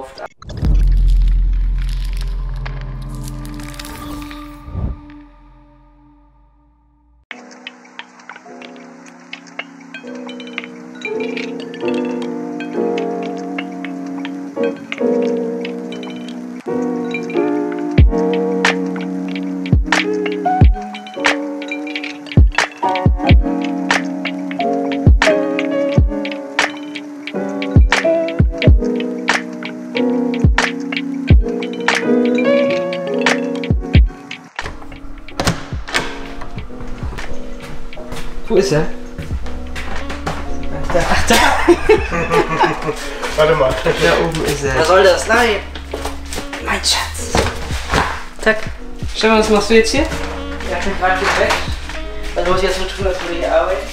gekauft. Wo ist er? Ach da! Warte mal. Da oben ist er. Was soll das? Nein! Mein Schatz! Zack! Stefan, was machst du jetzt hier? Ja, ich bin gerade weg. Also muss ich jetzt so tun, als würde ich arbeiten.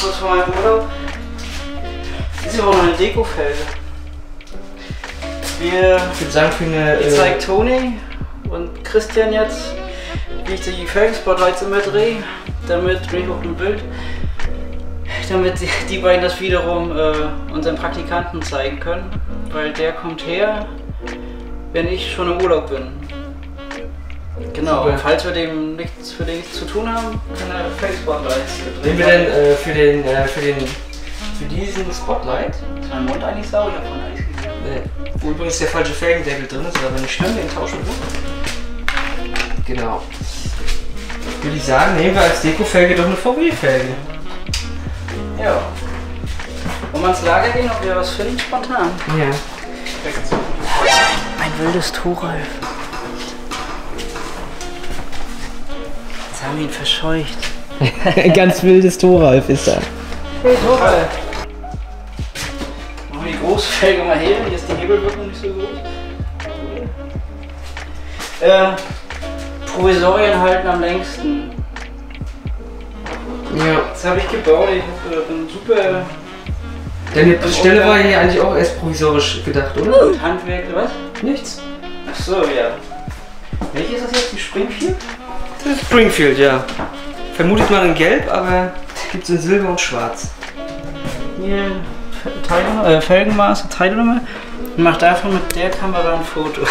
Kurz vor meinem Urlaub. Das ist aber noch eine Dekofelge. Ich würde sagen, für eine... Hier zeigt Toni und Christian jetzt, wie ich die Felgenspotlights immer drehe. Damit bin ich auf dem Bild, damit die beiden das wiederum unseren Praktikanten zeigen können, weil der kommt her, wenn ich schon im Urlaub bin. Genau, super. Falls wir dem nichts für den zu tun haben, können wir Face-Spotlights drehen. Nehmen wir denn für diesen Spotlight? Ist mein Mund eigentlich sauer? Ich hab von Eis gesehen. Wo übrigens der falsche Felgendeckel drin ist, aber wenn ich stimme, den tauschen wir. Genau. Würde ich sagen, nehmen wir als Deko-Felge doch eine VW-Felge. Ja. Wollen wir ins Lager gehen, ob wir was finden? Spontan. Ja. Ein wildes Tuchal. Jetzt haben wir ihn verscheucht. Ganz wildes Thoralf ist er. Hey Thoralf! Machen wir die Großfelge mal her, hier ist die Hebelwirkung nicht so groß. Provisorien halten am längsten. Ja. Das habe ich gebaut, ich bin super... Deine Stelle war hier eigentlich auch erst provisorisch gedacht, oder? Und Handwerk, was? Nichts. Ach so, ja. Welche ist das jetzt? Die Springfield? Das ist Springfield, ja. Vermutet man in Gelb, aber gibt es in Silber und Schwarz. Hier Felgenmaße, Teilnummer. Ich mache davon mit der Kamera ein Foto.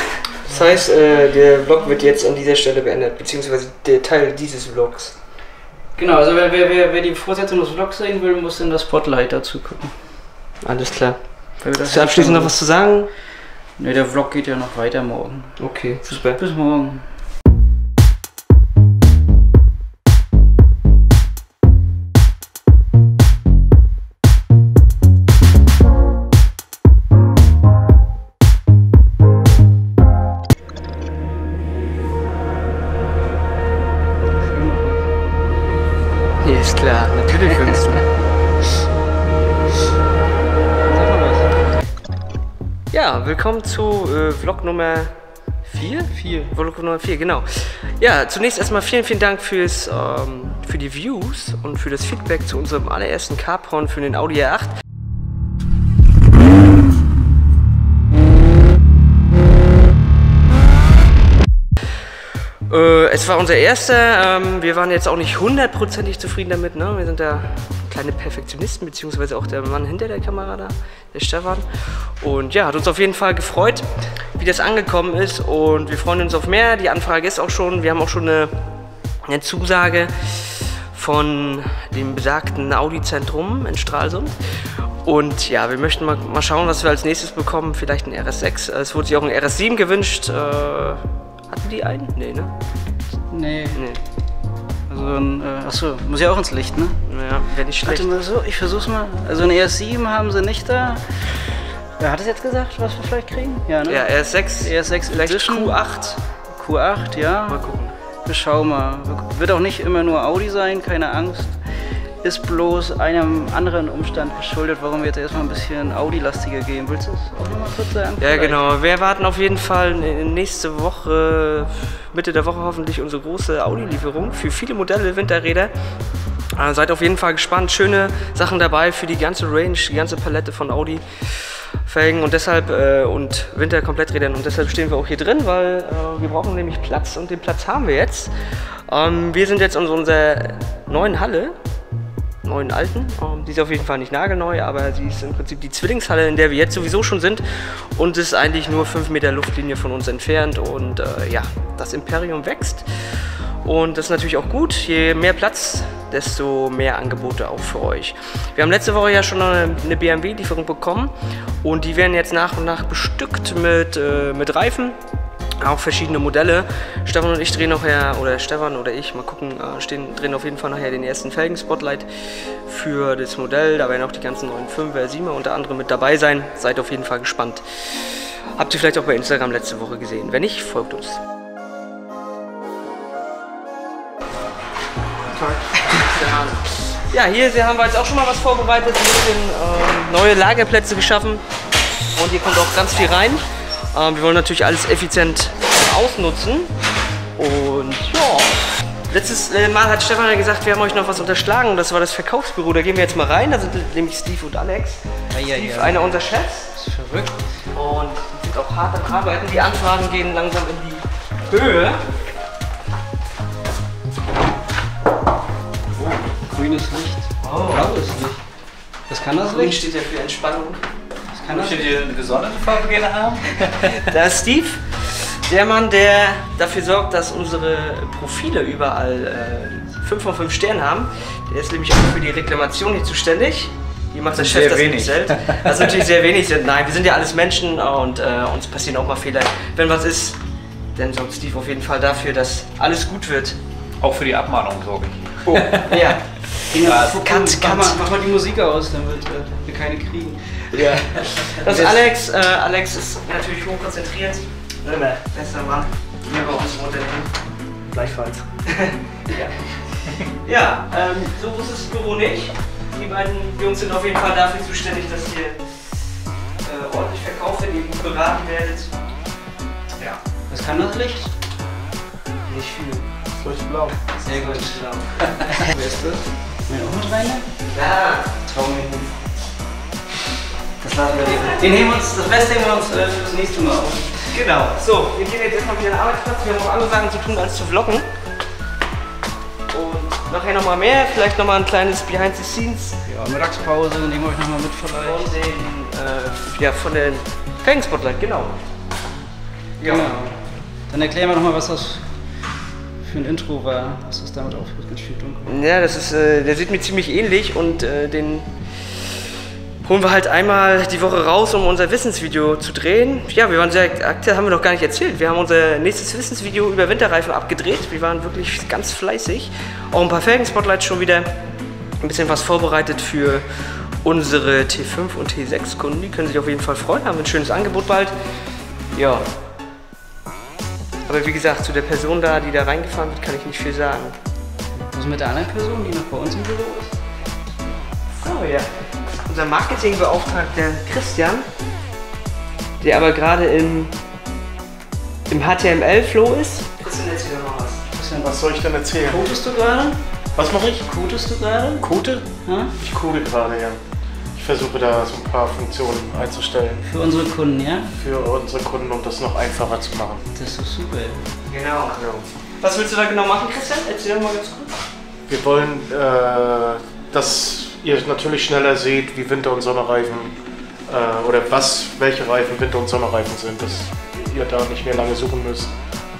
Das heißt, der Vlog wird jetzt an dieser Stelle beendet, beziehungsweise der Teil dieses Vlogs. Genau, also wer die Fortsetzung des Vlogs sehen will, muss in das Spotlight dazu gucken. Alles klar. Hast du abschließend noch was zu sagen? Ne, der Vlog geht ja noch weiter morgen. Okay, super. Bis morgen. Klar, natürlich findest du. Ja, willkommen zu Vlog Nummer 4? 4. Vlog Nummer 4, genau. Ja, zunächst erstmal vielen Dank fürs, für die Views und für das Feedback zu unserem allerersten Carporn für den Audi A8. Es war unser erster, wir waren jetzt auch nicht hundertprozentig zufrieden damit, ne? Wir sind da kleine Perfektionisten, beziehungsweise auch der Mann hinter der Kamera da, der Stefan. Und ja, hat uns auf jeden Fall gefreut, wie das angekommen ist, und wir freuen uns auf mehr. Die Anfrage ist auch schon, wir haben auch schon eine Zusage von dem besagten Audi-Zentrum in Stralsund. Und ja, wir möchten mal schauen, was wir als nächstes bekommen, vielleicht ein RS6. Es wurde sich auch ein RS7 gewünscht. Hatten die einen? Nee, ne? Nee. Also ein, achso, muss ja auch ins Licht, ne? Ja, wäre nicht schlecht. Warte mal so, ich versuch's mal. Also ein RS7 haben sie nicht da. Wer hat es jetzt gesagt, was wir vielleicht kriegen? Ja, ne? Ja, RS6. RS6 vielleicht Edition. Q8. Q8, ja. Mal gucken. Wir schauen mal. Wird auch nicht immer nur Audi sein, keine Angst. Ist bloß einem anderen Umstand geschuldet, warum wir jetzt erstmal ein bisschen Audi-lastiger gehen. Willst du es auch nochmal kurz sagen? Ja, genau. Wir erwarten auf jeden Fall nächste Woche, Mitte der Woche hoffentlich, unsere große Audi-Lieferung für viele Modelle, Winterräder. Seid auf jeden Fall gespannt. Schöne Sachen dabei für die ganze Range, die ganze Palette von Audi-Felgen und deshalb und Winterkompletträdern. Und deshalb stehen wir auch hier drin, weil wir brauchen nämlich Platz, und den Platz haben wir jetzt. Wir sind jetzt in unserer neuen Halle. neuen alten. Die ist auf jeden Fall nicht nagelneu, aber sie ist im Prinzip die Zwillingshalle, in der wir jetzt sowieso schon sind und ist eigentlich nur 5 Meter Luftlinie von uns entfernt und ja, das Imperium wächst und das ist natürlich auch gut, je mehr Platz, desto mehr Angebote auch für euch. Wir haben letzte Woche ja schon eine BMW-Lieferung bekommen und die werden jetzt nach und nach bestückt mit Reifen. Auch verschiedene Modelle. Stefan und ich drehen nachher, oder Stefan oder ich, mal gucken, drehen auf jeden Fall nachher den ersten Felgen-Spotlight für das Modell. Da werden auch die ganzen neuen 5er, 7er unter anderem mit dabei sein. Seid auf jeden Fall gespannt. Habt ihr vielleicht auch bei Instagram letzte Woche gesehen. Wenn nicht, folgt uns. Ja, hier haben wir jetzt auch schon mal was vorbereitet. Ein bisschen neue Lagerplätze geschaffen. Und hier kommt auch ganz viel rein. Wir wollen natürlich alles effizient ausnutzen und ja. Letztes Mal hat Stefan ja gesagt, wir haben euch noch was unterschlagen und das war das Verkaufsbüro. Da gehen wir jetzt mal rein, da sind nämlich Steve und Alex. Ja, Steve, ja. Einer unserer Chefs. Das ist verrückt. Und die sind auch hart am Arbeiten. Die Anfragen gehen langsam in die Höhe. Oh, grünes Licht. Oh. Blaues Licht. Was kann das Licht? Grün steht ja für Entspannung. Kannst du dir eine gesonderte Farbe gerne haben? Da ist Steve, der Mann, der dafür sorgt, dass unsere Profile überall 5 von 5 Sternen haben. Der ist nämlich auch für die Reklamation hier zuständig. Hier macht der Chef das nicht selbst. Das ist natürlich sehr wenig. Nein, wir sind ja alles Menschen und uns passieren auch mal Fehler. Wenn was ist, dann sorgt Steve auf jeden Fall dafür, dass alles gut wird. Auch für die Abmahnung sorge ich. Oh, ja. Mach mal die Musik aus, damit wir keine kriegen. Ja. Das ist Alex. Alex ist natürlich hochkonzentriert. Ne, bester Mann. Hier bei uns im Unternehmen. Gleichfalls. Ja, so groß ist das Büro nicht. Die beiden Jungs sind auf jeden Fall dafür zuständig, dass ihr ordentlich verkauft werdet, ihr gut beraten werdet. Ja. Was kann das Licht? Nicht viel. Leuchtblau. Sehr gut. Wer ist das? Will ich auch mit rein? Ja. Traum mich nicht. Den nehmen wir uns, das Beste nehmen wir uns fürs nächste Mal auf. Genau. So, wir gehen jetzt erstmal wieder an den Arbeitsplatz. Wir haben auch andere Sachen zu tun, als zu vloggen. Und nachher nochmal mehr, vielleicht nochmal ein kleines Behind the Scenes. Ja, Mittagspause, nehmen wir euch nochmal mit vielleicht. Von den, von den Felgen-Spotlight, genau. Ja. Genau. Dann erklären wir nochmal, was das für ein Intro war. Was das damit aufhört, ganz viel dunkel. Ja, das ist, der sieht mir ziemlich ähnlich und den holen wir halt einmal die Woche raus, um unser Wissensvideo zu drehen. Ja, wir waren sehr aktiv, haben wir noch gar nicht erzählt. Wir haben unser nächstes Wissensvideo über Winterreifen abgedreht. Wir waren wirklich ganz fleißig. Auch ein paar Felgen-Spotlights schon wieder. Ein bisschen was vorbereitet für unsere T5 und T6-Kunden. Die können sich auf jeden Fall freuen, haben ein schönes Angebot bald. Ja. Aber wie gesagt, zu der Person da, die da reingefahren wird, kann ich nicht viel sagen. Was mit der anderen Person, die noch bei uns im Büro ist? Oh ja. Unser Marketingbeauftragter Christian, der aber gerade im HTML-Flow ist. Christian, erzähl doch mal was. Christian, was soll ich denn erzählen? Codest du gerade? Was mache ich? Codest du gerade? Code? Hm? Ich code gerade, ja. Ich versuche da so ein paar Funktionen einzustellen. Für unsere Kunden, ja? Für unsere Kunden, um das noch einfacher zu machen. Das ist doch super. Genau. Ja. Was willst du da genau machen, Christian? Erzähl doch mal ganz kurz. Wir wollen, dass ihr natürlich schneller seht, wie Winter- und Sommerreifen oder welche Reifen Winter- und Sommerreifen sind, dass ihr da nicht mehr lange suchen müsst.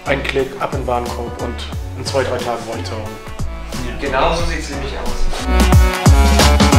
Ein Klick, ab in den Warenkorb und in 2-3 Tagen euch zu haben. Ja. Genau so sieht es nämlich aus.